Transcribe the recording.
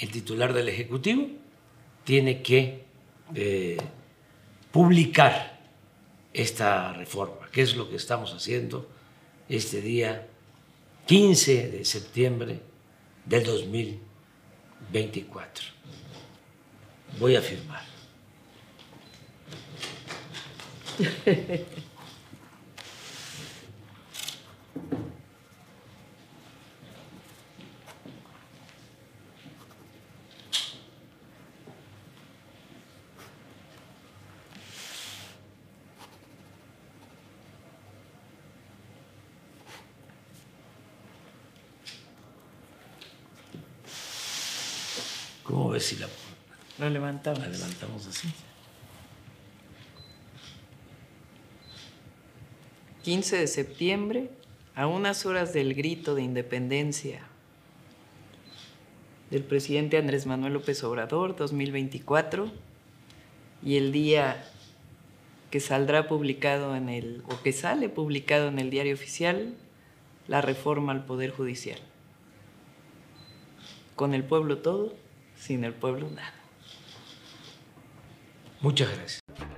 el titular del Ejecutivo tiene que publicar esta reforma, que es lo que estamos haciendo este día 15 de septiembre del 2024. Voy a firmar. ¿Cómo ves si la levantamos? La levantamos así. 15 de septiembre, a unas horas del grito de independencia del presidente Andrés Manuel López Obrador, 2024, y el día que saldrá publicado en el, o que sale publicado en el Diario Oficial, la reforma al Poder Judicial. Con el pueblo todo, sin el pueblo nada. Muchas gracias.